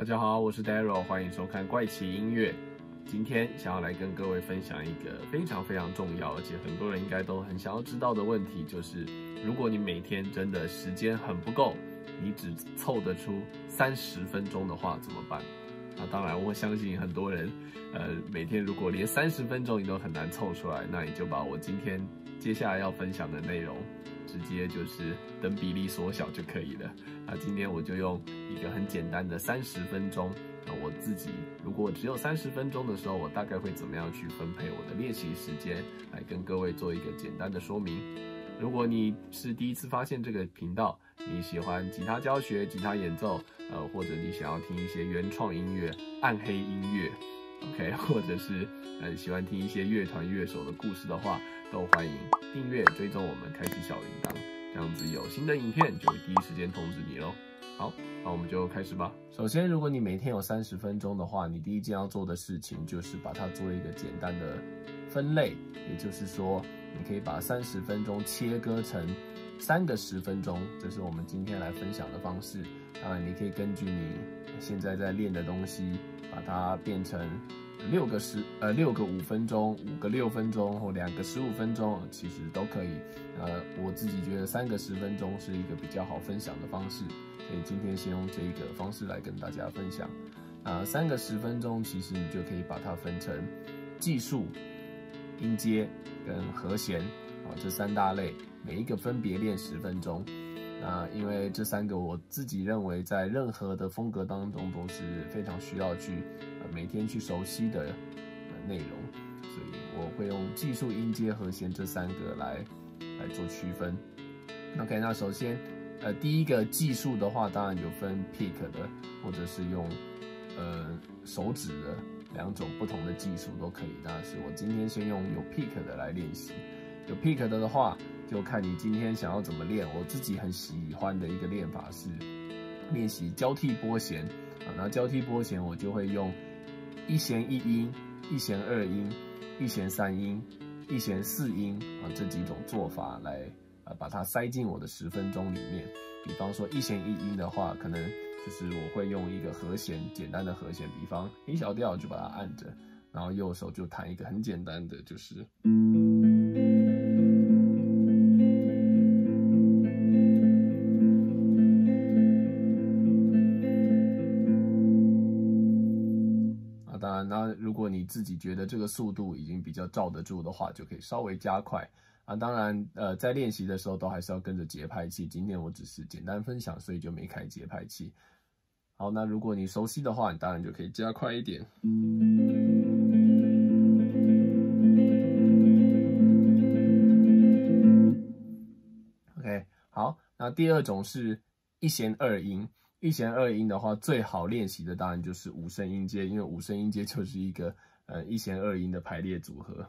大家好，我是 Daryl， 欢迎收看怪奇音乐。今天想要来跟各位分享一个非常非常重要，而且很多人应该都很想要知道的问题，就是如果你每天真的时间很不够，你只凑得出30分钟的话，怎么办？那当然，我相信很多人，每天如果连30分钟你都很难凑出来，那你就把我今天接下来要分享的内容，直接就是等比例缩小就可以了。那今天我就用一个很简单的30分钟，那我自己如果只有30分钟的时候，我大概会怎么样去分配我的练习时间，来跟各位做一个简单的说明。如果你是第一次发现这个频道，你喜欢吉他教学、吉他演奏，或者你想要听一些原创音乐、暗黑音乐 ，OK， 或者是喜欢听一些乐团乐手的故事的话，都欢迎订阅、追踪我们、开启小铃铛，这样子有新的影片就会第一时间通知你咯。好，那我们就开始吧。首先，如果你每天有30分钟的话，你第一件要做的事情就是把它做一个简单的分类，也就是说，你可以把30分钟切割成3个10分钟，这是我们今天来分享的方式。当然，你可以根据你现在在练的东西，把它变成6个5分钟、5个6分钟或2个15分钟，其实都可以。我自己觉得3个10分钟是一个比较好分享的方式，所以今天先用这一个方式来跟大家分享。3个10分钟其实你就可以把它分成技术、音阶跟和弦啊这3大类，每一个分别练10分钟。那因为这3个我自己认为在任何的风格当中都是非常需要去每天去熟悉的内容，所以我会用技术、音阶、和弦这3个来做区分。OK， 那首先第一个技术的话，当然有分 pick 的或者是用手指的，2种不同的技术都可以。但是我今天先用有 pick 的来练习。有 pick 的话，就看你今天想要怎么练。我自己很喜欢的一个练法是练习交替拨弦啊。那交替拨弦，我就会用1弦1音、1弦2音、1弦3音、1弦4音啊这几种做法来把它塞进我的10分钟里面。比方说1弦1音的话，可能就是我会用一个和弦，简单的和弦，比方A小调就把它按着，然后右手就弹一个很简单的，就是。那如果你自己觉得这个速度已经比较罩得住的话，就可以稍微加快啊。当然，在练习的时候都还是要跟着节拍器。今天我只是简单分享，所以就没开节拍器。好，那如果你熟悉的话，你当然就可以加快一点。OK， 好，那第二种是1弦2音。1弦2音的话，最好练习的当然就是5声音阶，因为5声音阶就是一个1弦2音的排列组合。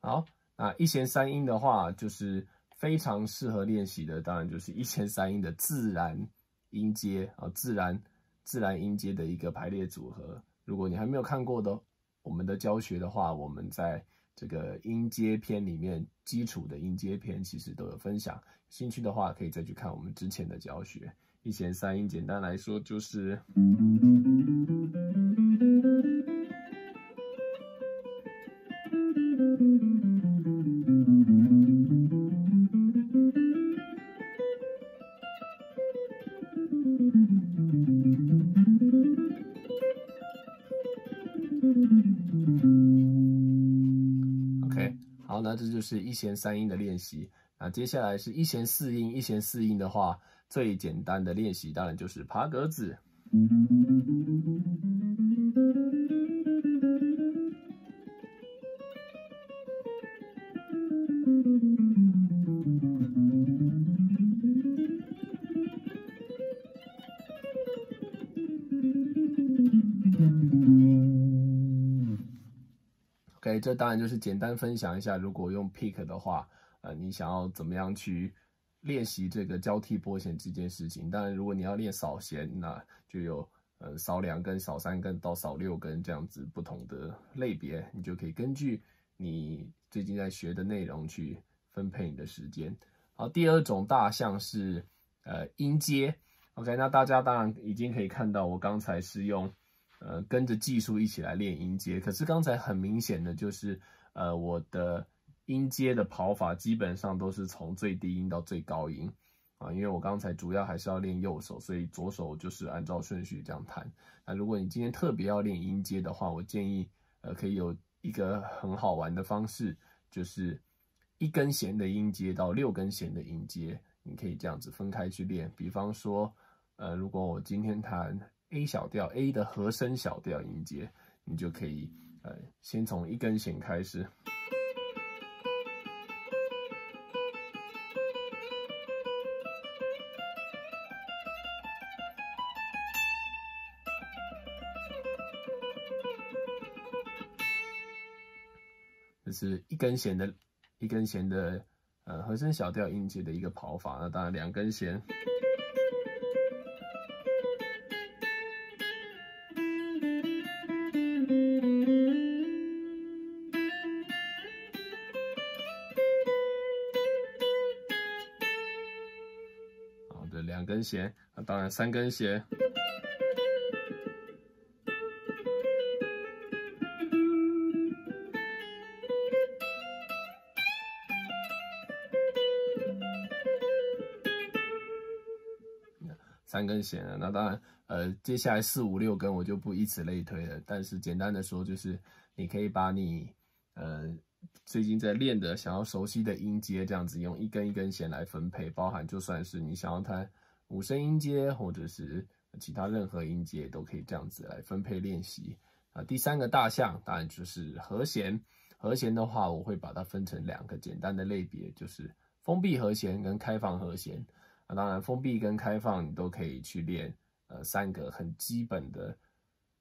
好，那1弦3音的话，就是非常适合练习的，当然就是1弦3音的自然音阶啊，自然音阶的一个排列组合。如果你还没有看过的我们的教学的话，我们在这个音阶篇里面，基础的音阶篇其实都有分享。兴趣的话，可以再去看我们之前的教学。1弦3音，简单来说就是。那这就是1弦3音的练习。那接下来是1弦4音。1弦4音的话，最简单的练习当然就是爬格子。OK， 这当然就是简单分享一下，如果用 pick 的话，你想要怎么样去练习这个交替拨弦这件事情。当然，如果你要练扫弦，那就有扫2根、扫3根到扫6根这样子不同的类别，你就可以根据你最近在学的内容去分配你的时间。好，第二种大项是音阶。OK， 那大家当然已经可以看到，我刚才是用跟着技术一起来练音阶，可是刚才很明显的就是我的音阶的跑法基本上都是从最低音到最高音啊，因为我刚才主要还是要练右手，所以左手就是按照顺序这样弹。那如果你今天特别要练音阶的话，我建议可以有一个很好玩的方式，就是1根弦的音阶到6根弦的音阶，你可以这样子分开去练。比方说如果我今天弹 A 小调 A 的和声小调音阶，你就可以先从1根弦开始，这是一根弦的和声小调音阶的一个跑法。那当然2根弦。2根弦，那当然3根弦，3根弦了。那当然，接下来4、5、6根我就不以此类推了。但是简单的说，就是你可以把你最近在练的、想要熟悉的音阶，这样子用1根1根弦来分配，包含就算是你想要弹5声音阶，或者是其他任何音阶，都可以这样子来分配练习。第三个大项当然就是和弦。和弦的话，我会把它分成2个简单的类别，就是封闭和弦跟开放和弦。当然，封闭跟开放你都可以去练3个很基本的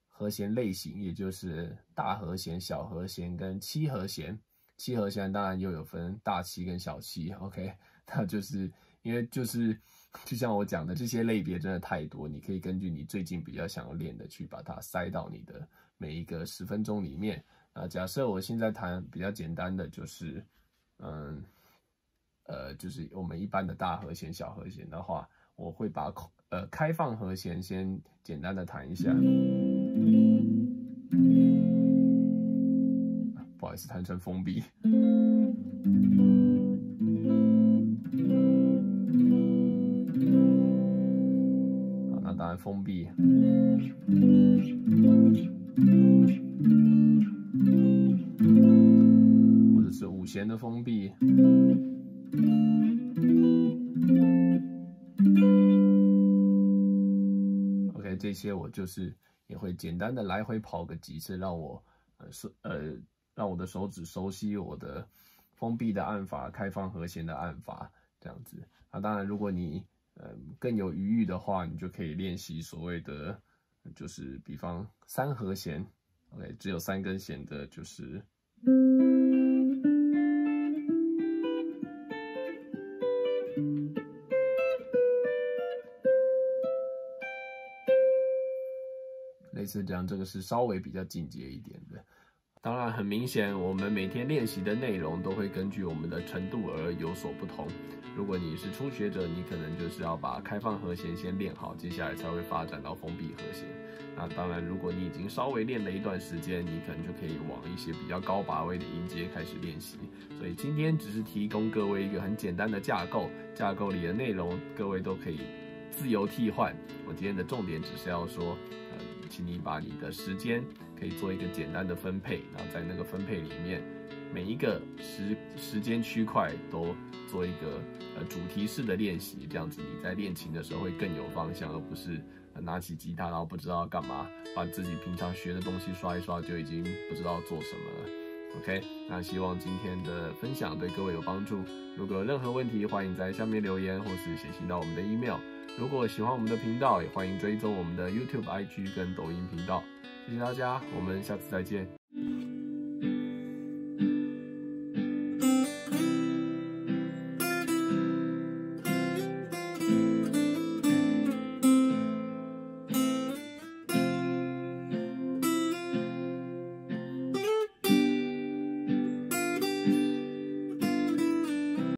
和弦类型，也就是大和弦、小和弦跟七和弦。七和弦当然又有分大七跟小七。OK， 那就是因为就像我讲的，这些类别真的太多，你可以根据你最近比较想要练的去把它塞到你的每一个10分钟里面。那假设我现在弹比较简单的，就是就是我们一般的大和弦、小和弦的话，我会把开放和弦先简单的弹一下。不好意思，弹成封闭。好，那当然封闭。或者是5弦的封闭。OK， 这些我就是也会简单的来回跑个几次，让我让我的手指熟悉我的封闭的按法、开放和弦的按法这样子。那当然，如果你更有余裕的话，你就可以练习所谓的就是比方3和弦。OK， 只有3根弦的就是。类似这样，这个是稍微比较进阶一点的。当然，很明显，我们每天练习的内容都会根据我们的程度而有所不同。如果你是初学者，你可能就是要把开放和弦先练好，接下来才会发展到封闭和弦。那当然，如果你已经稍微练了一段时间，你可能就可以往一些比较高把位的音阶开始练习。所以今天只是提供各位一个很简单的架构，架构里的内容各位都可以自由替换。我今天的重点只是要说，请你把你的时间可以做一个简单的分配，然后在那个分配里面，每一个时间区块都做一个主题式的练习，这样子你在练琴的时候会更有方向，而不是拿起吉他然后不知道干嘛，把自己平常学的东西刷一刷就已经不知道做什么了。OK， 那希望今天的分享对各位有帮助。如果有任何问题，欢迎在下面留言或是写信到我们的 email。如果喜欢我们的频道，也欢迎追踪我们的 YouTube、IG 跟抖音频道。谢谢大家，我们下次再见。